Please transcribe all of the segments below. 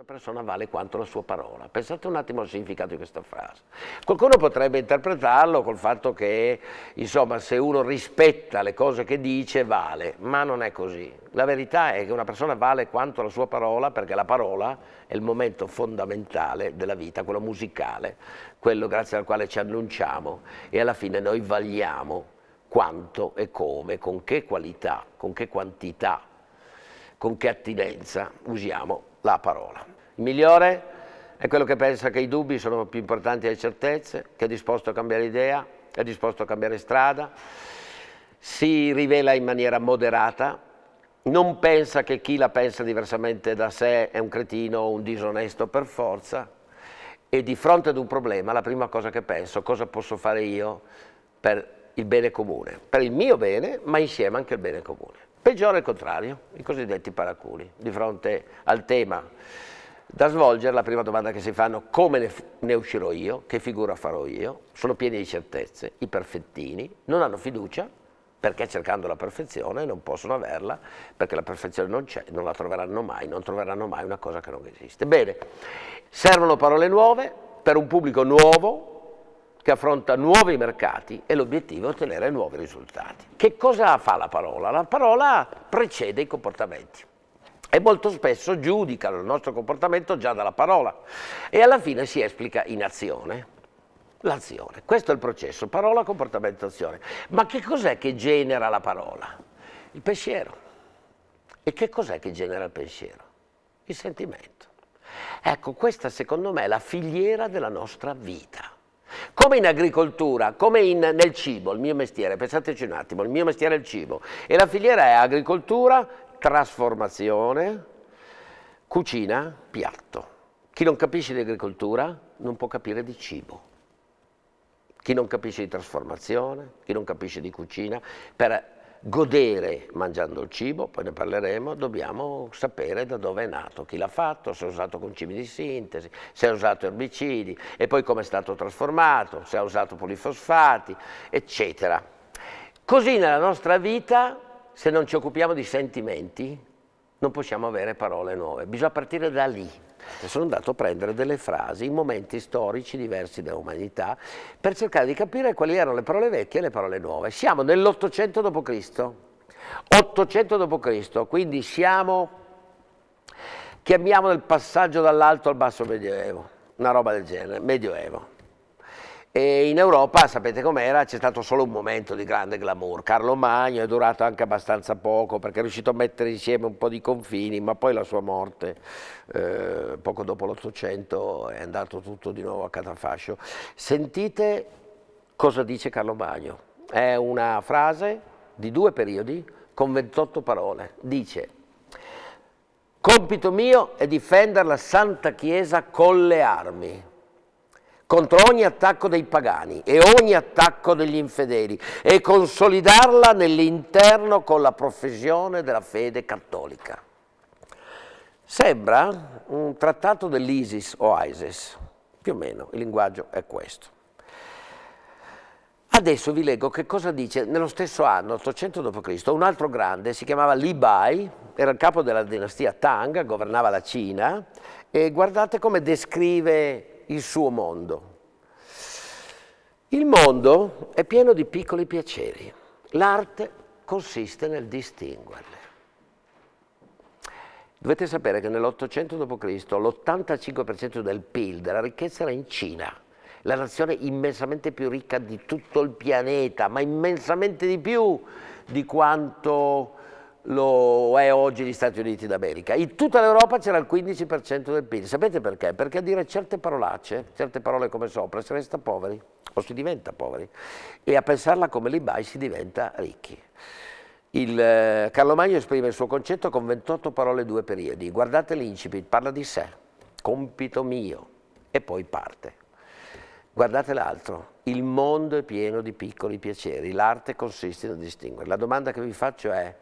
Una persona vale quanto la sua parola. Pensate un attimo al significato di questa frase. Qualcuno potrebbe interpretarlo col fatto che, insomma, se uno rispetta le cose che dice, vale, ma non è così. La verità è che una persona vale quanto la sua parola, perché la parola è il momento fondamentale della vita, quello musicale, quello grazie al quale ci annunciamo e alla fine noi valiamo quanto e come, con che qualità, con che quantità, con che attinenza usiamo la parola. Il migliore è quello che pensa che i dubbi sono più importanti delle certezze, che è disposto a cambiare idea, è disposto a cambiare strada, si rivela in maniera moderata, non pensa che chi la pensa diversamente da sé è un cretino o un disonesto per forza, e di fronte ad un problema la prima cosa che penso, cosa posso fare io per il bene comune, per il mio bene, ma insieme anche il bene comune. Peggiore è il contrario, i cosiddetti paraculi. Di fronte al tema da svolgere, la prima domanda che si fanno è come ne uscirò io, che figura farò io, sono pieni di certezze, i perfettini, non hanno fiducia perché cercando la perfezione non possono averla, perché la perfezione non c'è, non la troveranno mai, non troveranno mai una cosa che non esiste. Bene, servono parole nuove per un pubblico nuovo, che affronta nuovi mercati e l'obiettivo è ottenere nuovi risultati. Che cosa fa la parola? La parola precede i comportamenti e molto spesso giudica il nostro comportamento già dalla parola e alla fine si esplica in azione, l'azione. Questo è il processo, parola, comportamento, azione. Ma che cos'è che genera la parola? Il pensiero. E che cos'è che genera il pensiero? Il sentimento. Ecco, questa secondo me è la filiera della nostra vita. Come in agricoltura, come nel cibo, il mio mestiere, pensateci un attimo, il mio mestiere è il cibo e la filiera è agricoltura, trasformazione, cucina, piatto. Chi non capisce di agricoltura non può capire di cibo, chi non capisce di trasformazione, chi non capisce di cucina, per godere mangiando il cibo, poi ne parleremo, dobbiamo sapere da dove è nato, chi l'ha fatto, se è usato concimi di sintesi, se è usato erbicidi e poi come è stato trasformato, se ha usato polifosfati, eccetera. Così nella nostra vita, se non ci occupiamo di sentimenti, non possiamo avere parole nuove, bisogna partire da lì. Sono andato a prendere delle frasi in momenti storici diversi dell'umanità per cercare di capire quali erano le parole vecchie e le parole nuove. Siamo nell'800 d.C., 800 d.C., quindi siamo, chiamiamo il passaggio dall'alto al basso medioevo, una roba del genere, medioevo. E in Europa, sapete com'era, c'è stato solo un momento di grande glamour. Carlo Magno è durato anche abbastanza poco perché è riuscito a mettere insieme un po' di confini, ma poi la sua morte, poco dopo l'Ottocento, è andato tutto di nuovo a catafascio. Sentite cosa dice Carlo Magno. È una frase di due periodi con 28 parole. Dice: compito mio è difendere la Santa Chiesa con le armi, contro ogni attacco dei pagani e ogni attacco degli infedeli e consolidarla nell'interno con la professione della fede cattolica. Sembra un trattato dell'ISIS o ISIS, più o meno, il linguaggio è questo. Adesso vi leggo che cosa dice nello stesso anno, 800 d.C., un altro grande, si chiamava Li Bai, era il capo della dinastia Tang, governava la Cina, e guardate come descrive il suo mondo. Il mondo è pieno di piccoli piaceri, l'arte consiste nel distinguerli. Dovete sapere che nell'800 d.C. l'85% del PIL della ricchezza era in Cina, la nazione immensamente più ricca di tutto il pianeta, ma immensamente di più di quanto lo è oggi gli Stati Uniti d'America. In tutta l'Europa c'era il 15% del PIL. Sapete perché? Perché a dire certe parolacce, certe parole come sopra, si resta poveri o si diventa poveri, e a pensarla come Li Bai si diventa ricchi. Carlo Magno esprime il suo concetto con 28 parole, due periodi. Guardate l'incipit, parla di sé, compito mio, e poi parte. Guardate l'altro, il mondo è pieno di piccoli piaceri, l'arte consiste nel distinguere. La domanda che vi faccio è: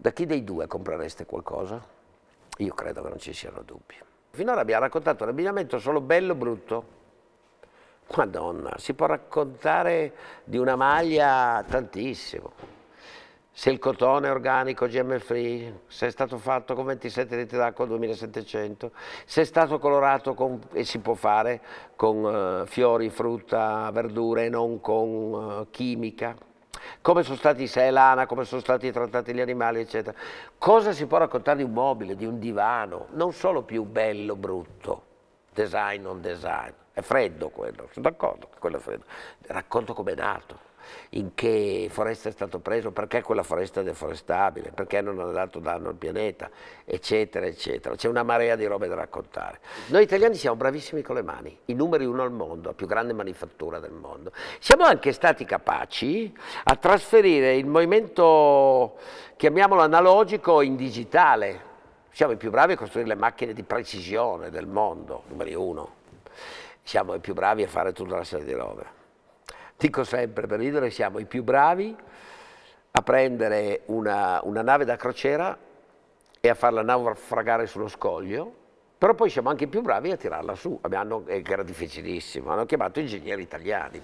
da chi dei due comprereste qualcosa? Io credo che non ci siano dubbi. Finora abbiamo raccontato un abbinamento solo bello brutto. Madonna, si può raccontare di una maglia tantissimo. se il cotone è organico, GM free, se è stato fatto con 27 litri d'acqua al 2700, se è stato colorato con, e si può fare con fiori, frutta, verdure, non con chimica, come sono stati, se è lana, come sono stati trattati gli animali, eccetera. Cosa si può raccontare di un mobile, di un divano, non solo più bello, brutto, design, non design, è freddo quello, sono d'accordo che quello è freddo, racconto com'è nato, in che foresta è stato preso, perché quella foresta è deforestabile, perché non ha dato danno al pianeta, eccetera, eccetera. C'è una marea di robe da raccontare. Noi italiani siamo bravissimi con le mani, i numeri uno al mondo, la più grande manifattura del mondo. Siamo anche stati capaci a trasferire il movimento, chiamiamolo analogico, in digitale. Siamo i più bravi a costruire le macchine di precisione del mondo, numero uno. Siamo i più bravi a fare tutta una serie di robe. Dico sempre per ridere, siamo i più bravi a prendere una nave da crociera e a farla naufragare sullo scoglio, però poi siamo anche i più bravi a tirarla su, che era difficilissimo, hanno chiamato ingegneri italiani.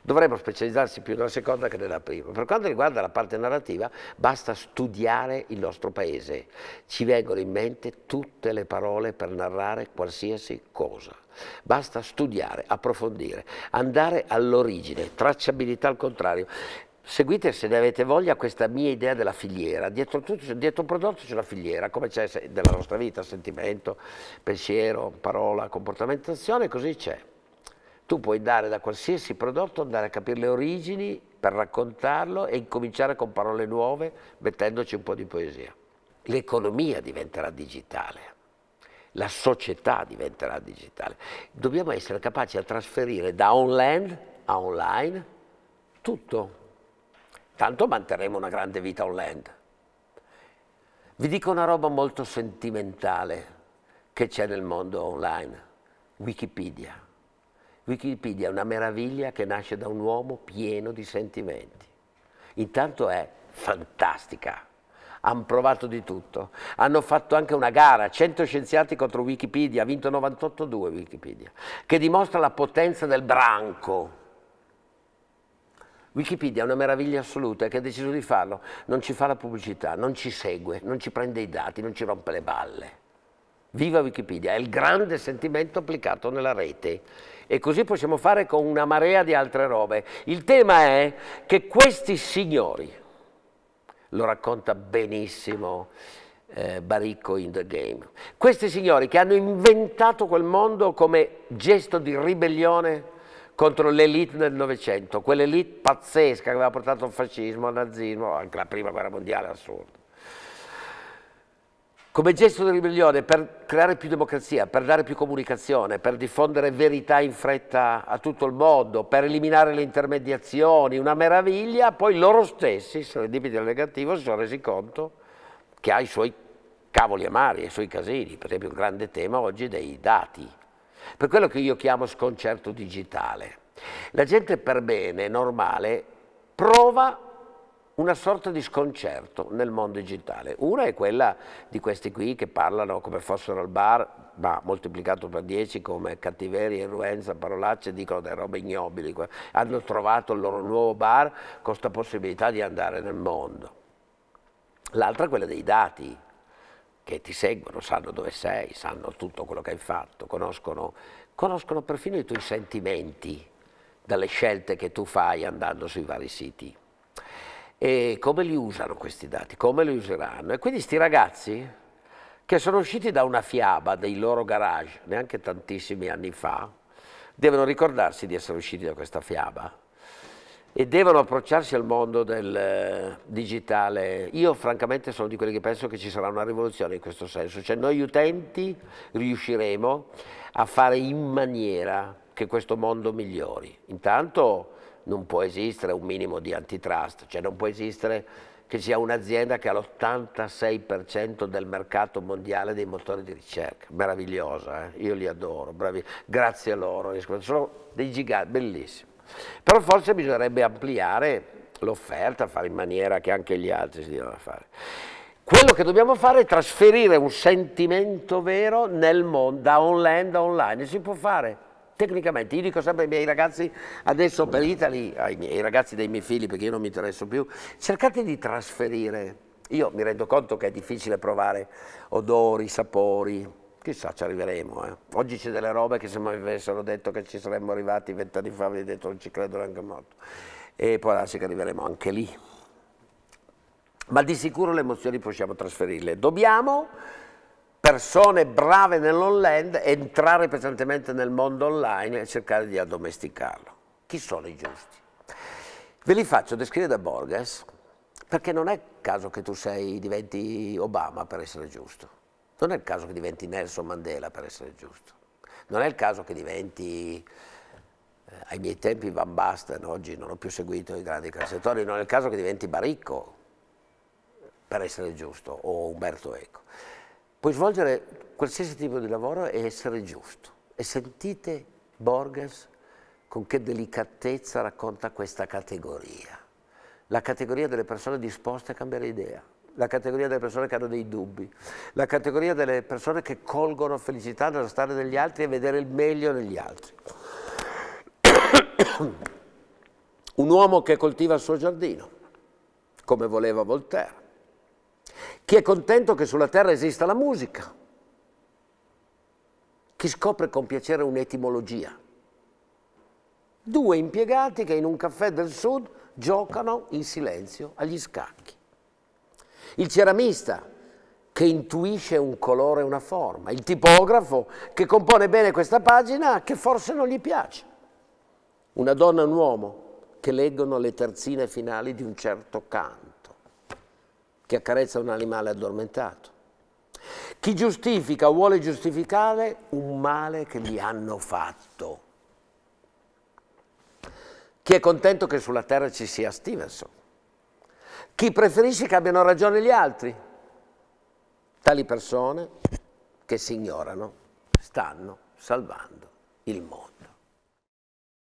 Dovremmo specializzarsi più nella seconda che nella prima. Per quanto riguarda la parte narrativa, basta studiare il nostro paese, ci vengono in mente tutte le parole per narrare qualsiasi cosa. Basta studiare, approfondire, andare all'origine, tracciabilità al contrario. Seguite, se ne avete voglia, questa mia idea della filiera. Dietro un prodotto c'è una filiera, come c'è della nostra vita, sentimento, pensiero, parola, comportamentazione, così c'è. Tu puoi dare da qualsiasi prodotto, andare a capire le origini per raccontarlo e incominciare con parole nuove, mettendoci un po' di poesia. L'economia diventerà digitale. La società diventerà digitale. Dobbiamo essere capaci a trasferire da online a online tutto. Tanto manterremo una grande vita online. Vi dico una roba molto sentimentale che c'è nel mondo online. Wikipedia. Wikipedia è una meraviglia che nasce da un uomo pieno di sentimenti. Intanto è fantastica. Hanno provato di tutto, hanno fatto anche una gara, 100 scienziati contro Wikipedia, ha vinto 98-2 Wikipedia, che dimostra la potenza del branco. Wikipedia è una meraviglia assoluta che ha deciso di farlo, non ci fa la pubblicità, non ci segue, non ci prende i dati, non ci rompe le balle. Viva Wikipedia, è il grande sentimento applicato nella rete e così possiamo fare con una marea di altre robe. Il tema è che questi signori, lo racconta benissimo Baricco in The Game. Questi signori che hanno inventato quel mondo come gesto di ribellione contro l'elite del Novecento, quell'elite pazzesca che aveva portato al fascismo, al nazismo, anche la prima guerra mondiale, assurdo. Come gesto di ribellione per creare più democrazia, per dare più comunicazione, per diffondere verità in fretta a tutto il mondo, per eliminare le intermediazioni, una meraviglia, poi loro stessi, se ne dipingono nel negativo, si sono resi conto che ha i suoi cavoli amari, i suoi casini, per esempio il grande tema oggi dei dati, per quello che io chiamo sconcerto digitale. La gente per bene, normale, prova una sorta di sconcerto nel mondo digitale. Una è quella di questi qui che parlano come fossero al bar, ma moltiplicato per 10 come cattiveria, irruenza, parolacce, dicono delle robe ignobili. Hanno trovato il loro nuovo bar con questa possibilità di andare nel mondo. L'altra è quella dei dati, che ti seguono, sanno dove sei, sanno tutto quello che hai fatto, conoscono perfino i tuoi sentimenti dalle scelte che tu fai andando sui vari siti. E come li usano questi dati, come li useranno. E quindi sti ragazzi che sono usciti da una fiaba dei loro garage, neanche tantissimi anni fa, devono ricordarsi di essere usciti da questa fiaba e devono approcciarsi al mondo del digitale. Io francamente sono di quelli che penso che ci sarà una rivoluzione in questo senso, cioè noi utenti riusciremo a fare in maniera che questo mondo migliori. Intanto non può esistere un minimo di antitrust, cioè non può esistere che sia un'azienda che ha l'86% del mercato mondiale dei motori di ricerca, meravigliosa, io li adoro, bravi, grazie a loro, sono dei giganti, bellissimi. Però forse bisognerebbe ampliare l'offerta, fare in maniera che anche gli altri si devono fare. Quello che dobbiamo fare è trasferire un sentimento vero nel mondo, da online a online, si può fare. tecnicamente. Io dico sempre ai miei ragazzi, adesso per Italy, ai ragazzi dei miei figli, perché io non mi interesso più, cercate di trasferire. Io mi rendo conto che è difficile provare odori, sapori, chissà, ci arriveremo. Oggi c'è delle robe che se mi avessero detto che ci saremmo arrivati 20 anni fa, avrei detto non ci credo neanche molto. E poi adesso che arriveremo anche lì. Ma di sicuro le emozioni possiamo trasferirle. Dobbiamo, persone brave nell'online, entrare pesantemente nel mondo online e cercare di addomesticarlo. Chi sono i giusti? Ve li faccio descrivere da Borges, perché non è caso che tu diventi Obama per essere giusto. Non è il caso che diventi Nelson Mandela per essere giusto. Non è il caso che diventi, ai miei tempi, Van Basten, oggi non ho più seguito i grandi calciatori, non è il caso che diventi Baricco per essere giusto, o Umberto Eco. Puoi svolgere qualsiasi tipo di lavoro e essere giusto. E sentite Borges con che delicatezza racconta questa categoria. La categoria delle persone disposte a cambiare idea. La categoria delle persone che hanno dei dubbi, la categoria delle persone che colgono felicità nella storia degli altri e vedere il meglio negli altri. Un uomo che coltiva il suo giardino, come voleva Voltaire. Chi è contento che sulla terra esista la musica. Chi scopre con piacere un'etimologia. 2 impiegati che in un caffè del sud giocano in silenzio agli scacchi. Il ceramista che intuisce un colore e una forma, il tipografo che compone bene questa pagina che forse non gli piace, una donna e un uomo che leggono le terzine finali di un certo canto, che accarezza un animale addormentato, chi giustifica o vuole giustificare un male che gli hanno fatto, chi è contento che sulla terra ci sia Stevenson, chi preferisce che abbiano ragione gli altri. Tali persone che si ignorano stanno salvando il mondo.